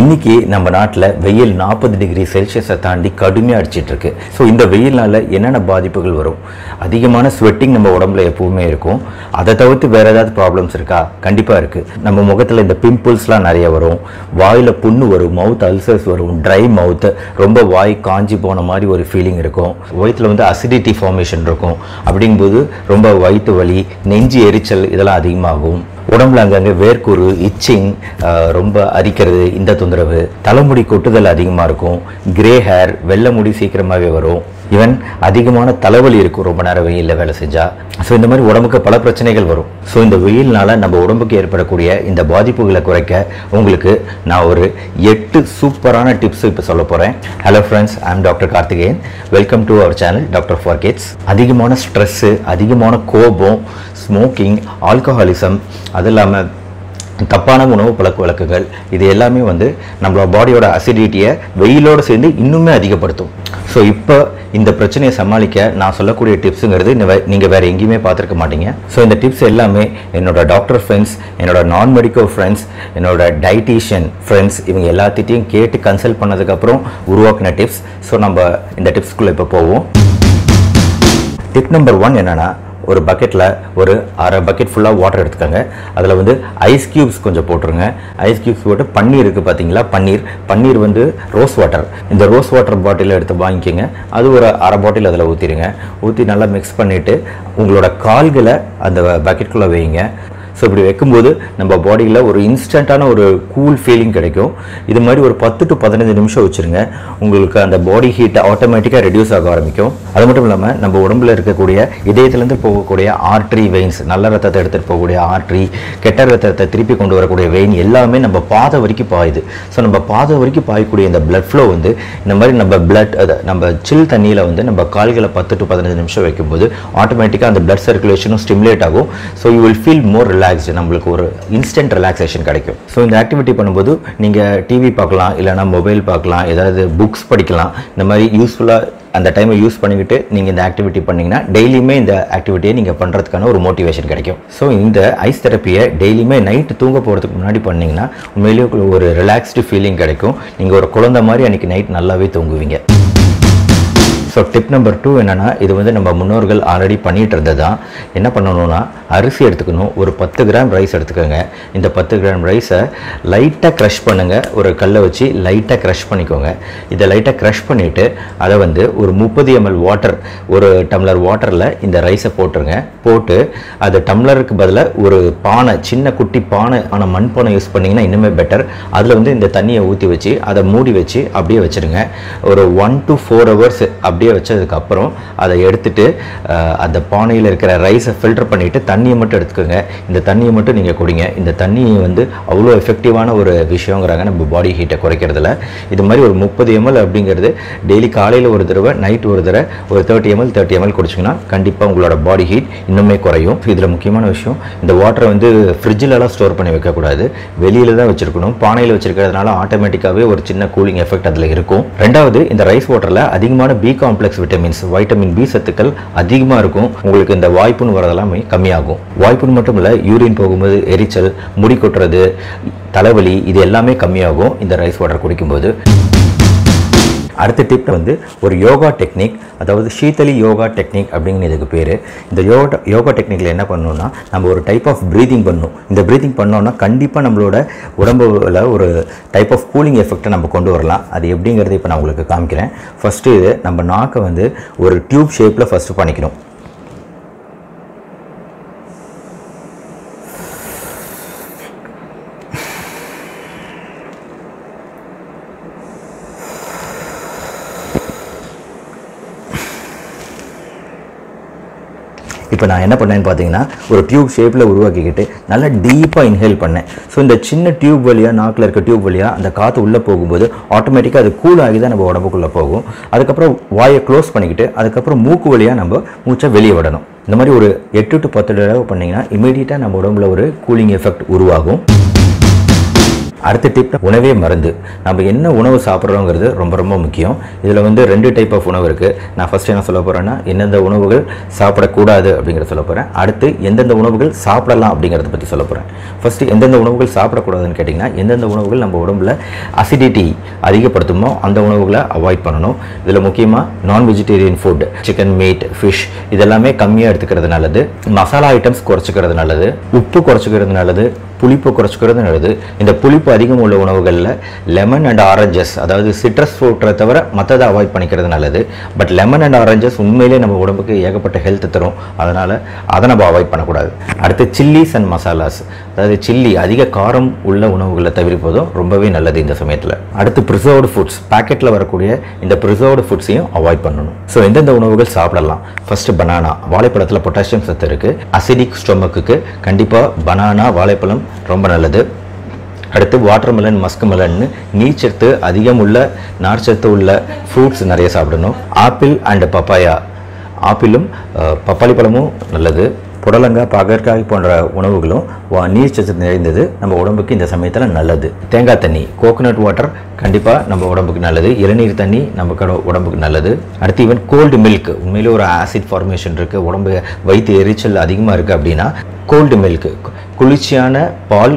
इनकी नम नाट वेल 40 डिग्री सेल्सियस ताँडी कड़म अड़चिटे सो इत वेन बाधर अधिकमान स्वेटिंग नम्बर उड़मे एमें तवत वे प्रॉब्लम्स कंपा नम्बर मुखल पिंपल्स नया वो वायल पुण् वो मउत अल्सर्स वो ड्राई मउत रोम वाय कांजी पोन मारे और फीलिंग वयत असिडिटी फॉर्मेशन अभी रोम वयत वली नेंजी एरिचल इला अधिकम उड़म अगे वेकूर इचिंग रोम अरिक इंतरव तलमुड़ी कोटल अधिकम ग्रे हेर वेल मुड़ी सीक्रम वो ईवन अधिकमान तलवल रोम ना वेल वेले सेजा सो इतमी उड़मुक पल प्रच्ने वो सो वेल नम उड़क बाधि ना और 8 सूपरान टिप्स इलापे hello friends I am doctor Karthikeyan welcome to our channel doctor for kids अधिकमान स्ट्रेस अधिकमान कोपम स्मोकिंग अल्कोहलिज्म अदல்லாம தப்பான உணவு பழக்க வழக்கங்கள் இது எல்லாமே வந்து நம்ம பாடியோட அசிடிட்டியை வெயிலோட சேர்ந்து இன்னுமே அதிகப்படுத்தும் சோ இப்போ இந்த பிரச்சனையை சமாளிக்க நான் சொல்லக்கூடிய டிப்ஸ்ங்கிறது நீங்க வேற எங்கயுமே பாத்துக்க மாட்டீங்க சோ இந்த டிப்ஸ் எல்லாமே என்னோட டாக்டர் फ्रेंड्स என்னோட நான் மெடிக்கல் फ्रेंड्स என்னோட டயட்டீஷியன் फ्रेंड्स இவங்க எல்லாத்திட்டையும் கேட்டு கன்சல்ட் பண்ணதுக்கு அப்புறம் உருவாக்கின டிப்ஸ் சோ நம்ம இந்த டிப்ஸ்க்குள்ள இப்ப போவோம் டிப் நம்பர் 1 என்னன்னா और बकेट और अरे बकेट फुला water and ice cubes ice cubes पनीर पाती पनीर पनीर वो रोस वाटर इत रोस वाटर बाटिल वांगिक अब अरे बाटिल ऊती ऊती ना मिक्स पड़े उंगलोड़ काल अकेट को वे सो इप्ली वो नम्बर बाडी और इंस्टंटान और कूल फीलिंग कमारी और 10 to 15 निम्सम वोचुंग अंत बाडी हीट आटोमेटिका रिड्यूस आग आरम्भिक्कुम अदु मट्टुम इल्लाम नम्म उडंबुल इरुक्कக்கூடிய இதயத்திலிருந்து போகக்கூடிய ஆர்டரி வெயின்ஸ் நல்ல ரத்தத்தை எடுத்துட்டு போகக்கூடிய ஆர்டரி கெட்ட ரத்தத்தை திருப்பி கொண்டு வரக்கூடிய வெயின் எல்லாமே நம்ம பாதை வரைக்கும் பாயுது சோ நம்ம பாதை வரைக்கும் பாயக்கூடிய இந்த blood flow வந்து இந்த மாதிரி நம்ம blood அத நம்ம chill தண்ணியில வந்து நம்ம கால்களை 10 to 15 நிமிஷம் வைக்கும்போது ஆட்டோமேட்டிக்கா அந்த blood circulation ஸ்டிமுலேட் ஆகும் so you will feel more relaxed நம்மளுக்கு ஒரு இன்ஸ்டன்ட் ரிலாக்சேஷன் கிடைக்கும் சோ இந்த ஆக்டிவிட்டி பண்ணும்போது நீங்க டிவி பார்க்கலாம் இல்லனா மொபைல் பார்க்கலாம் ஏதாவது books படிக்கலாம் இந்த மாதிரி யூஸ்ஃபுல்லா அந்த டைமை யூஸ் பண்ணிக்கிட்டு நீங்க இந்த ஆக்டிவிட்டி பண்ணீங்கன்னா டெய்லியுமே இந்த ஆக்டிவிட்டியை நீங்க பண்றதுக்கான ஒரு மோட்டிவேஷன் கிடைக்கும் சோ இந்த ஐஸ் தெரபியை டெய்லியுமே நைட் தூங்க போறதுக்கு முன்னாடி பண்ணீங்கன்னா உண்மையிலேயே ஒரு ரிலாக்ஸ்டு ஃபீலிங் கிடைக்கும் நீங்க ஒரு குழந்தை மாதிரி அன்னைக்கு நைட் நல்லாவே தூங்குவீங்க सो टिप नंबर 2 என்னன்னா இது வந்து நம்ம முன்னோர்கள் ஆல்ரெடி பண்ணிட்டு இருந்ததா என்ன பண்ணனும்னா அரிசி எடுத்துக்கணும் ஒரு 10 கிராம் ரைஸ் எடுத்துக்கங்க இந்த 10 கிராம் ரைஸை லைட்டா கிரஷ் பண்ணுங்க ஒரு கல்லை வச்சு லைட்டா கிரஷ் பண்ணிக்கோங்க இத லைட்டா கிரஷ் பண்ணிட்டு அத வந்து ஒரு 30 ml வாட்டர் ஒரு டம்ளர் வாட்டர்ல இந்த ரைஸை போட்டுருங்க போட்டு அது டம்ளருக்கு பதிலா ஒரு பானை சின்ன குட்டி பானை ஆன மண் பானை யூஸ் பண்ணீங்கன்னா இன்னுமே பெட்டர் அதுல வந்து இந்த தண்ணியை ஊத்தி வச்சு அத மூடி வச்சு அப்படியே வச்சிருங்க ஒரு 1 to 4 hours फिल्टर पण्णिट्टु तण्णिय मट्टुम एडुत्तुकोंगा इंद तण्णिय मट्टुम नींगा कुडिंगा इंद तण्णि वंदु अव्वलो एफेक्टिवान ओरु विषयंगरांगा नम्म बॉडी हीट कुरैक्किरदुला इदु मारी ओरु 30 ml अप्पडिंगिरदु डेली कालैयिल ओरु थडवै नाइट ओरु थडवै ओरु 30 ml कुडिचींगना कंडिप्पा उंगलोड बॉडी हीट इन्नुमे कुरैयुम इदुला मुक्कियमान विषयम इंद वाटर वंदु फ्रिड्जिल एल्लाम स्टोर पण्णि वेक्क कूडादु वेलियिल तान वेच्चिरुक्कणुम पानैयिल वेच्चिरुक्कறதுனால ஆட்டோமேட்டிக்காவே ஒரு சின்ன கூலிங் எஃபெக்ட் அதுல இருக்கும் இரண்டாவது இந்த ரைஸ் வாட்டர்ல அதிகமான B complex vitamins vitamin B சத்துக்கள் அதிகமா இருக்கும் உங்களுக்கு இந்த வாய்ப்புன்னு வரதெல்லாம் கம்மியாகும் வாய்ப்புன்னு மட்டும் இல்ல யூரின் போகும்போது எரிச்சல் முடி கொட்றது தலைவலி இது எல்லாமே கம்மியாகும் இந்த ரைஸ் வாட்டர் குடிக்கும்போது அடுத்த டிப் வந்து ஒரு யோகா டெக்னிக் அதாவது சீதலி யோகா டெக்னிக் அப்படிங்க இதுக்கு பேரு இந்த யோகா டெக்னிக்ல என்ன பண்ணனும்னா நம்ம ஒரு டைப் ஆஃப் பிரீதிங் பண்ணனும் இந்த பிரீதிங் பண்ணோம்னா கண்டிப்பா நம்மளோட உடம்புல ஒரு டைப் ஆஃப் கூலிங் எஃபெக்ட்ட நம்ம கொண்டு வரலாம் அது எப்படிங்கறதை இப்ப நான் உங்களுக்கு காமிக்கிறேன் ஃபர்ஸ்ட் இது நம்ம நாக்க வந்து ஒரு டியூப் ஷேப்ல ஃபர்ஸ்ட் பண்ணிக்கணும் இப்போ நான் என்ன பண்ணேன்னு பாத்தீங்கன்னா ஒரு டியூப் ஷேப்ல உருவாக்கிக்கிட்டு நல்ல டீப்பா இன்ஹேல் பண்ணேன் சோ இந்த சின்ன டியூப் வழியா நாக்குல இருக்க டியூப் வழியா அந்த காத்து உள்ள போகும்போது ஆட்டோமேட்டிக்கா அது கூல் ஆகி தான் நம்ம உடம்புக்குள்ள போகும் அதுக்கு அப்புறம் வாயை க்ளோஸ் பண்ணிக்கிட்டு அதுக்கு அப்புறம் மூக்கு வழியா நம்ம மூச்சை வெளிய விடணும் இந்த மாதிரி ஒரு 8 to 10 தடவை பண்ணீங்கன்னா இமிடியேட்டா நம்ம உடம்புல ஒரு கூலிங் எஃபெக்ட் உருவாகும் அடுத்த டிப் உணவே மருந்து. நம்ம என்ன உணவு சாப்பிட்றோங்கிறது ரொம்ப ரொம்ப முக்கியம். இதில் வந்து ரெண்டு டைப் ஆஃப் உணவு இருக்குது. நான் ஃபஸ்ட் என்ன சொல்ல போகிறேன்னா எந்தெந்த உணவுகள் சாப்பிடக்கூடாது அப்படிங்கிறத சொல்ல போகிறேன். அடுத்து எந்தெந்த உணவுகள் சாப்பிடலாம் அப்படிங்கிறத பற்றி சொல்ல போகிறேன். ஃபஸ்ட்டு எந்தெந்த உணவுகள் சாப்பிடக்கூடாதுன்னு கேட்டிங்கன்னா எந்தெந்த உணவுகள் நம்ம உடம்புல அசிடிட்டி அதிகப்படுத்துமோ அந்த உணவுகளை அவாய்ட் பண்ணணும். இதில் முக்கியமாக நான் vegetarian food, chicken, meat, fish இதெல்லாமே கம்மியாக எடுத்துக்கிறது நல்லது. மசாலா ஐட்டம்ஸ் குறைச்சிக்கிறது நல்லது. உப்பு குறைச்சிக்கிறது நல்லது. புளிப்பு குறைச்சிக்கிறது நல்லது. இந்த புளிப்பு அதிகம் உள்ள உணவுகளில் லெமன் அண்ட் ஆரஞ்சஸ், அதாவது சிட்ரஸ் ஃப்ரூட்டை தவிர மற்றதை அவாய்ட் பண்ணிக்கிறது நல்லது. பட் லெமன் அண்ட் ஆரஞ்சஸ் உண்மையிலே நம்ம உடம்புக்கு ஏகப்பட்ட ஹெல்த் தரும். அதனால் அதை நம்ம அவாய்ட் பண்ணக்கூடாது. அடுத்து சில்லிஸ் அண்ட் மசாலாஸ், அதாவது சில்லி அதிக காரம் உள்ள உணவுகளை தவிர்ப்பதும் ரொம்பவே நல்லது இந்த சமயத்தில். அடுத்து ப்ரிசர்வ்டு ஃபுட்ஸ், பேக்கெட்டில் வரக்கூடிய இந்த ப்ரிசர்வ்டு ஃபுட்ஸையும் அவாய்ட் பண்ணணும். ஸோ எந்தெந்த உணவுகள் சாப்பிடலாம்? First banana. வாழைப்பழத்தில் பொட்டாசியம் சத்து இருக்குது. அசிடிக் ஸ்டொமக்குக்கு கண்டிப்பாக பனானா, வாழைப்பழம் ரொம்ப நல்லது. அடுத்து வாட்டர்மெலன், மஸ்க்மெலன்னு நீர்ச்சத்து அதிகம் உள்ள, நார்ச்சத்து உள்ள ஃப்ரூட்ஸ் நிறைய சாப்பிடணும். ஆப்பிள் அண்டு பப்பாயா, ஆப்பிளும் பப்பாளி பழமும் நல்லது. புடலங்காய், பாகற்காய் போன்ற உணவுகளும் நீர்ச்சத்து நிறைந்தது, நம்ம உடம்புக்கு இந்த சமயத்தில் நல்லது. தேங்காய் தண்ணி, கோகோனட் வாட்டர் கண்டிப்பாக நம்ம உடம்புக்கு நல்லது. இளநீர் தண்ணி நமக்கு உடம்புக்கு நல்லது. அடுத்து ஈவன் கோல்டு மில்க், உண்மையிலே ஒரு ஆசிட் ஃபார்மேஷன் இருக்குது, உடம்பு வயிற்று எரிச்சல் அதிகமாக இருக்குது அப்படின்னா கோல்டு மில்க், குளிர்ச்சியான பால்,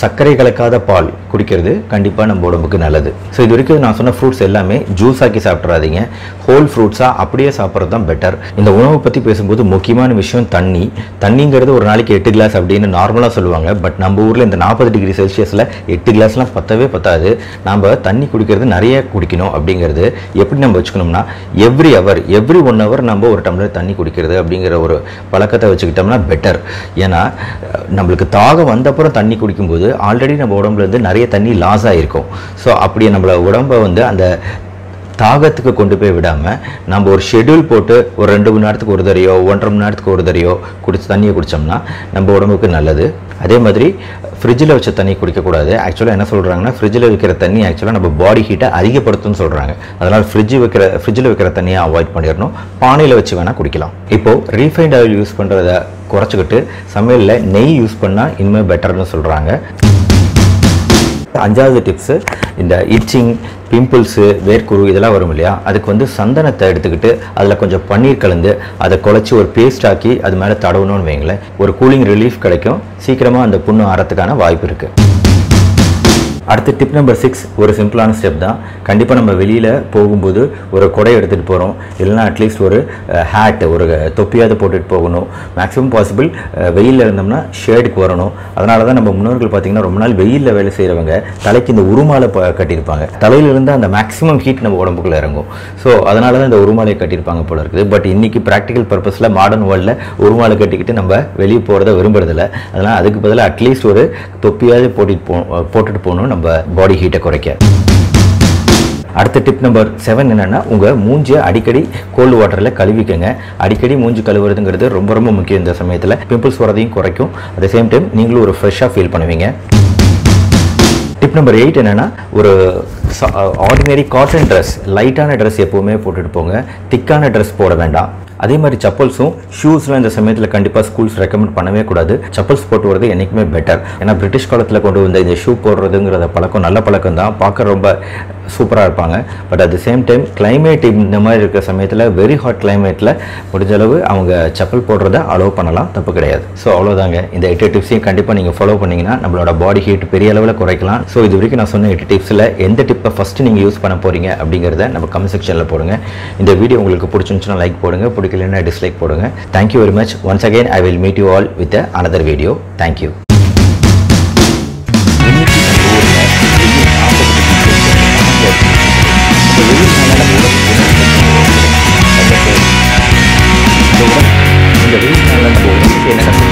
சர்க்கரை கலக்காத பால் குடிக்கிறது கண்டிப்பாக நம்ம உடம்புக்கு நல்லது. ஸோ இது வரைக்கும் நான் சொன்ன ஃப்ரூட்ஸ் எல்லாமே ஜூஸ் ஆக்கி சாப்பிட்றாதீங்க, ஹோல் ஃப்ரூட்ஸாக அப்படியே சாப்பிட்றது தான் பெட்டர். இந்த உணவை பற்றி பேசும்போது முக்கியமான விஷயம் தண்ணி. தண்ணிங்கிறது ஒரு நாளைக்கு 8 கிளாஸ் அப்படின்னு நார்மலாக சொல்லுவாங்க. பட் நம்ம ஊரில் இந்த 40 டிகிரி செல்சியஸில் 8 கிளாஸ்லாம் பத்தவே பத்தாது. நம்ம தண்ணி குடிக்கிறது நிறைய குடிக்கணும். அப்படிங்கிறது எப்படி நம்ம வச்சுக்கணும்னா எவ்ரி ஒன் ஹவர் நம்ம ஒரு டம்ளர் தண்ணி குடிக்கிறது அப்படிங்கிற ஒரு பழக்கத்தை வச்சுக்கிட்டோம்னா பெட்டர். ஏன்னா நம்மளுக்கு தாகம் வந்தப்புறம் தண்ணி குடிக்கும்போது ஆல்ரெடி நம்ம உடம்புல இருந்து நிறைய தண்ணி லாஸ் ஆகிருக்கும். ஸோ அப்படியே நம்மள உடம்பை வந்து அந்த தாகத்துக்கு கொண்டு போய் விடாமல் நம்ம ஒரு ஷெட்யூல் போட்டு ஒரு 2 மணி நேரத்துக்கு ஒரு தரையோ 1.5 மணி நேரத்துக்கு ஒரு தரையோ தண்ணியை குடித்தோம்னா நம்ம உடம்புக்கு நல்லது. அதே மாதிரி ஃப்ரிட்ஜில் வச்ச தண்ணி குடிக்கக்கூடாது. ஆக்சுவலாக என்ன சொல்கிறாங்கன்னா ஃப்ரிட்ஜில் வைக்கிற தண்ணி ஆக்சுவலாக நம்ம பாடி ஹீட்டை அதிகப்படுத்தும்னு சொல்கிறாங்க. அதனால் ஃப்ரிட்ஜில் வைக்கிற தண்ணியை அவாய்ட் பண்ணிடணும். பானையில் வச்சு வேணால் குடிக்கலாம். இப்போது ரீஃபைண்ட் ஆயில் யூஸ் பண்ணுறத குறைச்சிக்கிட்டு சமையலில் நெய் யூஸ் பண்ணால் இன்னும் பெட்டர்னு சொல்கிறாங்க. 5வது டிப்ஸு, இந்த இச்சிங், பிம்பிள்ஸு, வேர்க்குரு இதெல்லாம் வரும் இல்லையா, அதுக்கு வந்து சந்தனத்தை எடுத்துக்கிட்டு அதில் கொஞ்சம் பன்னீர் கலந்து அதை குழச்சி ஒரு பேஸ்ட் ஆக்கி அது மேலே தடவணும்னு வைங்களேன், ஒரு கூலிங் ரிலீஃப் கிடைக்கும். சீக்கிரமாக அந்த புண்ணு ஆறதுக்கான வாய்ப்பு இருக்குது. அடுத்து டிப் நம்பர் 6, ஒரு சிம்பிளான ஸ்டெப் தான். கண்டிப்பாக நம்ம வெளியில் போகும்போது ஒரு கொடை எடுத்துகிட்டு போகிறோம், இல்லைனா அட்லீஸ்ட் ஒரு ஹேட், ஒரு தொப்பியாவது போட்டுகிட்டு போகணும். மேக்ஸிமம் பாசிபிள் வெயிலில் இருந்தோம்னா ஷேடுக்கு வரணும். அதனால தான் நம்ம முன்னோர்கள் பார்த்திங்கன்னா ரொம்ப நாள் வெயிலில் வேலை செய்கிறவங்க தலைக்கு இந்த உருமாலை கட்டியிருப்பாங்க. தலையிலிருந்து அந்த மேக்ஸிமம் ஹீட் நம்ம உடம்புக்குள்ளே இறங்கும். ஸோ அதனால தான் இந்த உருமாலை கட்டியிருப்பாங்க போல இருக்குது. பட் இன்றைக்கி ப்ராக்டிக்கல் பர்பஸில் மாடர்ன் வேர்ல்டில் உருமாலை கட்டிக்கிட்டு நம்ம வெளியே போகிறத விரும்புறதில்லை. அதனால் அதுக்கு பதிலாக அட்லீஸ்ட் ஒரு தொப்பியாவது போட்டுட்டு போகணும் பாடி ஹீட்டை குறைக்க. அடுத்த டிப் நம்பர் 7 என்னன்னா, உங்கள் மூஞ்சியை அடிக்கடி கோல்டு வாட்டரில் கழுவிக்கங்க. அடிக்கடி மூஞ்சி கழுவுறதுங்கிறது ரொம்ப ரொம்ப முக்கியம். இந்த சமயத்தில் பிம்பிள்ஸ் வரதையும் குறைக்கும். அட் த சேம் டைம் நீங்களும் ஒரு ஃப்ரெஷ்ஷாக ஃபீல் பண்ணுவீங்க. டிப் நம்பர் 8 என்னென்னா, ஒரு ஆர்டினரி காட்டன் ட்ரெஸ், லைட்டான ட்ரெஸ் எப்போவுமே போட்டுட்டு போங்க. திக்கான ட்ரெஸ் போட வேண்டாம். அதே மாதிரி சப்பல்ஸும் ஷூஸ்லாம் இந்த சமயத்தில் கண்டிப்பாக ஸ்கூல்ஸ் ரெக்கமெண்ட் பண்ணவே கூடாது. சப்பல்ஸ் போட்டு வரது என்றைக்குமே பெட்டர். ஏன்னா பிரிட்டிஷ் காலத்தில் கொண்டு வந்த இந்த ஷூ போடுறதுங்கிற பழக்கம் நல்ல பழக்கம் தான், பார்க்க ரொம்ப சூப்பராக இருப்பாங்க. But at the same time climate இந்த மாதிரி இருக்கிற சமயத்தில் வெரி ஹாட் கிளைமேட்டில் முடிஞ்சளவு அவங்க செப்பல் போடுறத அலோவ் பண்ணலாம், தப்பு கிடையாது. ஸோ அவ்வளோதாங்க. இந்த 8 டிப்ஸையும் கண்டிப்பாக நீங்கள் ஃபாலோ பண்ணிங்கன்னா நம்மளோட பாடி ஹீட் பெரிய அளவில் குறைக்கலாம். ஸோ இது வரைக்கும் நான் சொன்ன 8 டிப்ஸில் எந்த டிப்பை ஃபஸ்ட்டு நீங்கள் யூஸ் பண்ண போகிறீங்க அப்படிங்கிறத நம்ம கமெண்ட் செக்ஷனில் போடுங்க. இந்த வீடியோ உங்களுக்கு பிடிச்சிருந்துச்சுன்னா லைக் போடுங்க, பிடிக்கலன்னா டிஸ்லைக் போடுங்க. Thank you very much. Once again I will meet you all with another video. Thank you. Gracias.